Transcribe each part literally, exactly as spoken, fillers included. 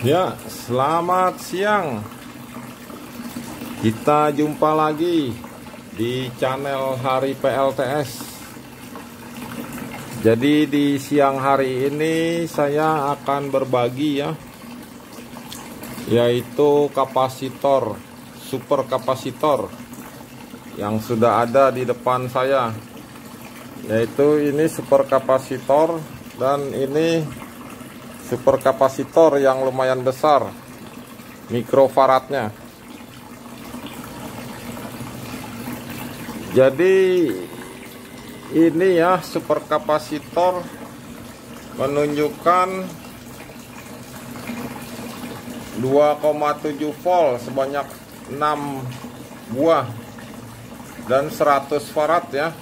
Ya, selamat siang. Kita jumpa lagi di channel Hari P L T S. Jadi di siang hari ini saya akan berbagi ya, yaitu kapasitor, super kapasitor yang sudah ada di depan saya. Yaitu ini super kapasitor dan ini super kapasitor yang lumayan besar mikrofaradnya. Jadi ini ya super kapasitor menunjukkan dua koma tujuh volt sebanyak enam buah dan seratus farad ya,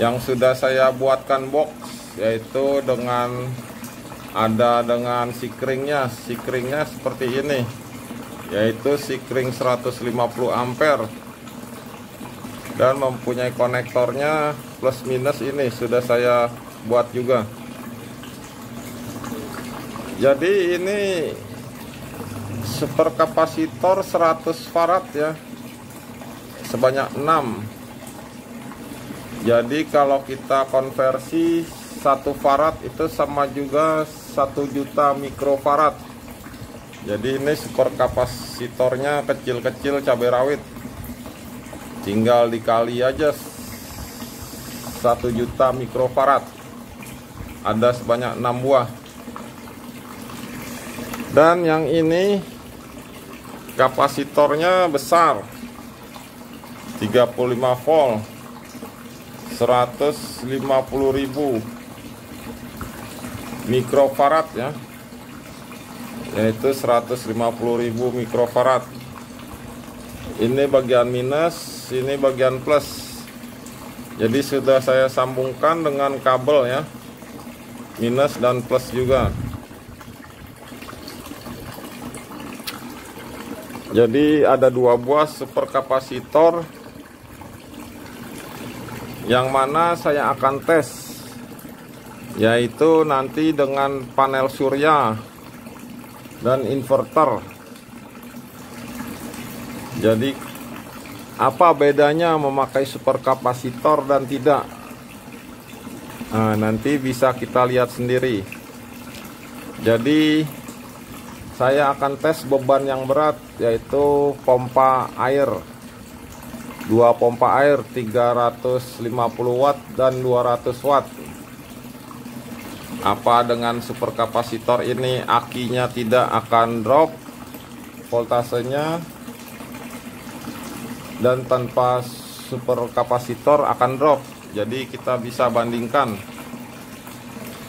yang sudah saya buatkan box, yaitu dengan ada dengan sikringnya sikringnya seperti ini, yaitu sikring seratus lima puluh ampere dan mempunyai konektornya plus minus. Ini sudah saya buat juga. Jadi ini super kapasitor seratus farad ya, sebanyak enam. Jadi kalau kita konversi satu farad itu sama juga satu juta mikrofarad. Jadi ini super kapasitornya kecil-kecil cabai rawit, tinggal dikali aja satu juta mikrofarad. Ada sebanyak enam buah. Dan yang ini kapasitornya besar, tiga puluh lima volt, seratus lima puluh ribu mikrofarad ya, yaitu seratus lima puluh ribu mikrofarad. Ini bagian minus, ini bagian plus. Jadi sudah saya sambungkan dengan kabel ya, minus dan plus juga. Jadi ada dua buah super kapasitor yang mana saya akan tes, yaitu nanti dengan panel surya dan inverter. Jadi apa bedanya memakai super kapasitor dan tidak? Nah, nanti bisa kita lihat sendiri. Jadi saya akan tes beban yang berat, yaitu pompa air, dua pompa air tiga ratus lima puluh watt dan dua ratus watt. Apa dengan super kapasitor ini akinya tidak akan drop voltasenya, dan tanpa super kapasitor akan drop. Jadi kita bisa bandingkan.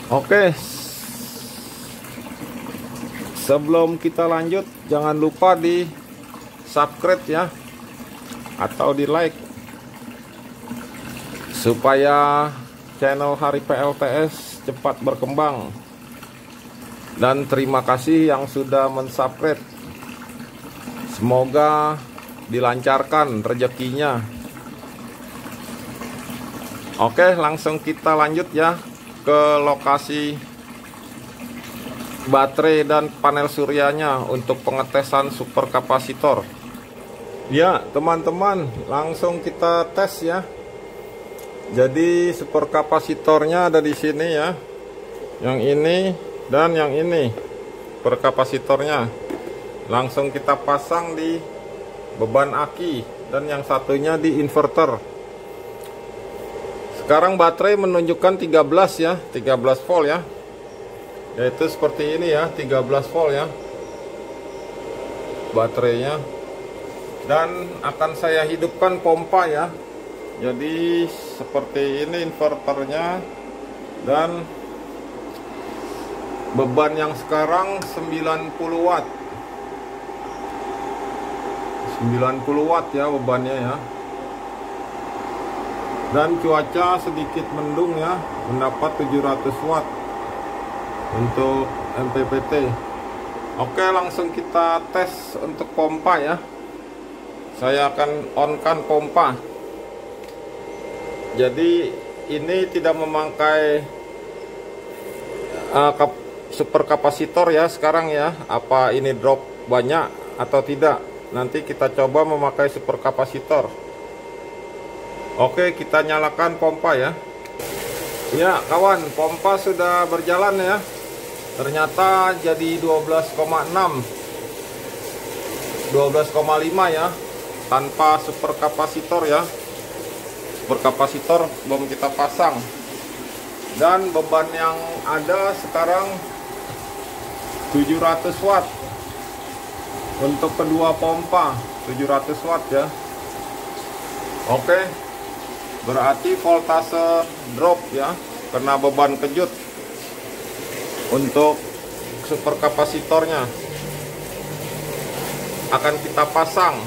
Oke, sebelum kita lanjut jangan lupa di subscribe ya, atau di like, supaya channel Hari P L T S cepat berkembang. Dan terima kasih yang sudah mensubscribe. Semoga dilancarkan rezekinya. Oke, langsung kita lanjut ya ke lokasi baterai dan panel suryanya untuk pengetesan super kapasitor. Ya teman-teman, langsung kita tes ya. Jadi super kapasitornya ada di sini ya, yang ini dan yang ini super kapasitornya. Langsung kita pasang di beban aki dan yang satunya di inverter. Sekarang baterai menunjukkan tiga belas ya, tiga belas volt ya, yaitu seperti ini ya, tiga belas volt ya baterainya. Dan akan saya hidupkan pompa ya. Jadi seperti ini inverternya, dan beban yang sekarang sembilan puluh watt, sembilan puluh watt ya bebannya ya. Dan cuaca sedikit mendung ya, mendapat tujuh ratus watt untuk M P P T. Oke, langsung kita tes untuk pompa ya. Saya akan on-kan pompa. Jadi ini tidak memakai uh, superkapasitor ya sekarang ya, apa ini drop banyak atau tidak. Nanti kita coba memakai superkapasitor. Oke, kita nyalakan pompa ya. Ya kawan, pompa sudah berjalan ya. Ternyata jadi dua belas koma enam, dua belas koma lima ya, tanpa superkapasitor ya. Superkapasitor belum kita pasang. Dan beban yang ada sekarang tujuh ratus watt untuk kedua pompa, tujuh ratus watt ya. Oke, berarti voltase drop ya, karena beban kejut untuk superkapasitornya. Akan kita pasang.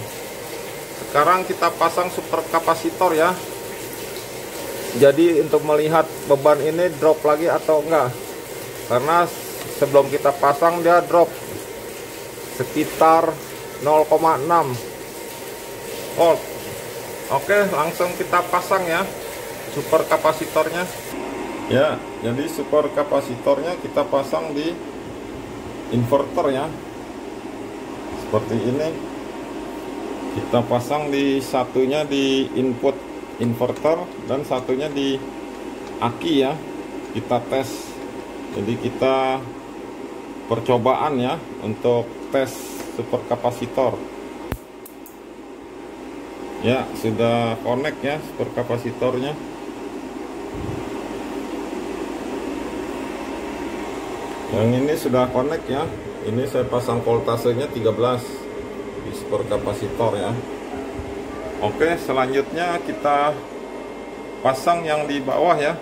Sekarang kita pasang superkapasitor ya. Jadi untuk melihat beban ini drop lagi atau enggak, karena sebelum kita pasang dia drop sekitar nol koma enam volt. Oke, langsung kita pasang ya superkapasitornya. Ya, jadi superkapasitornya kita pasang di inverter ya. Seperti ini. Kita pasang di satunya di input inverter dan satunya di aki ya. Kita tes. Jadi kita percobaan ya untuk tes superkapasitor. Ya, sudah connect ya superkapasitornya. Yang ini sudah connect ya. Ini saya pasang voltasenya tiga belas di superkapasitor ya. Oke, selanjutnya kita pasang yang di bawah ya,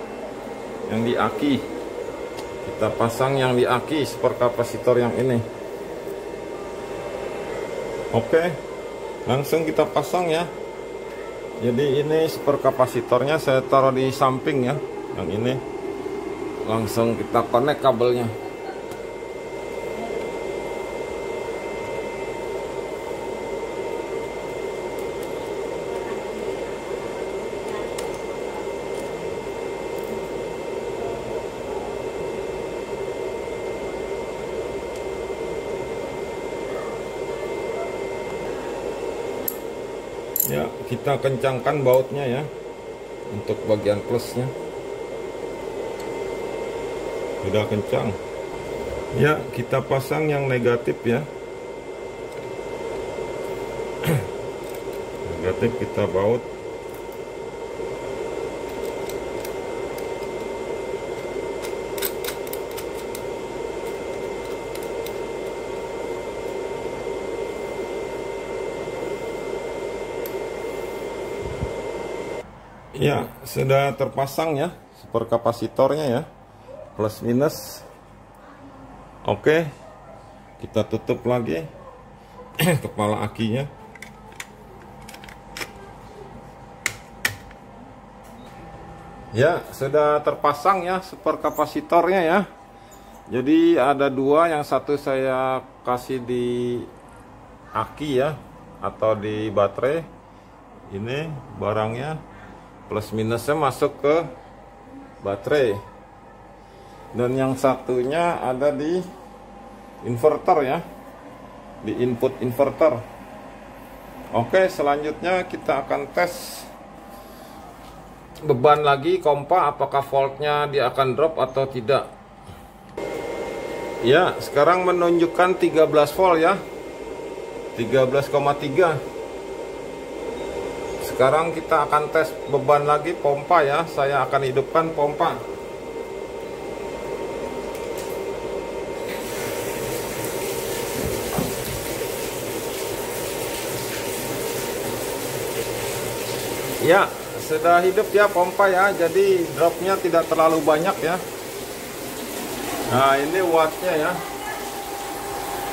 yang di aki. Kita pasang yang di aki superkapasitor yang ini. Oke, langsung kita pasang ya. Jadi ini superkapasitornya saya taruh di samping ya, yang ini. Langsung kita connect kabelnya. Ya, kita kencangkan bautnya ya untuk bagian plusnya. Sudah kencang. Ya, kita pasang yang negatif ya. Negatif kita baut. Ya, sudah terpasang ya superkapasitornya ya, plus minus. Oke, kita tutup lagi kepala akinya. Ya, sudah terpasang ya superkapasitornya ya. Jadi ada dua, yang satu saya kasih di aki ya, atau di baterai. Ini barangnya, plus minusnya masuk ke baterai, dan yang satunya ada di inverter ya, di input inverter. Oke, selanjutnya kita akan tes beban lagi kompa, apakah voltnya dia akan drop atau tidak ya. Sekarang menunjukkan tiga belas volt ya, tiga belas koma tiga. Sekarang kita akan tes beban lagi pompa ya. Saya akan hidupkan pompa. Ya, sudah hidup ya pompa ya. Jadi dropnya tidak terlalu banyak ya. Nah, ini wattnya ya.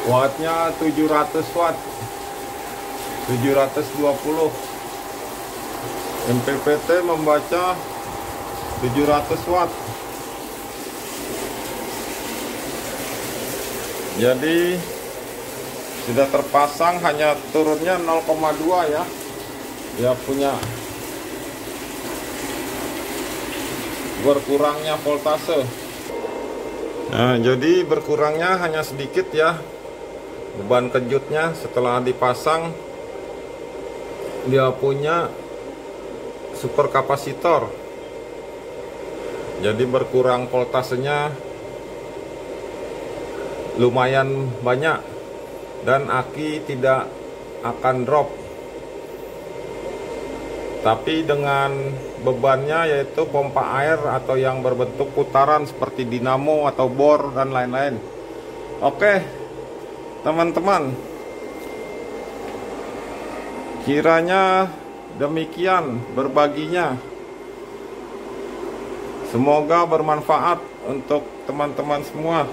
Wattnya tujuh ratus watt, tujuh ratus dua puluh. M P P T membaca tujuh ratus watt. Jadi sudah terpasang, hanya turunnya nol koma dua ya. Ya, punya berkurangnya voltase. Nah, jadi berkurangnya hanya sedikit ya beban kejutnya setelah dipasang dia punya super kapasitor. Jadi berkurang voltasenya lumayan banyak dan aki tidak akan drop. Tapi dengan bebannya yaitu pompa air atau yang berbentuk putaran seperti dinamo atau bor dan lain-lain. Oke teman-teman, kiranya demikian berbaginya. Semoga bermanfaat untuk teman-teman semua.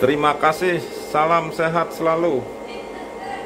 Terima kasih, salam sehat selalu.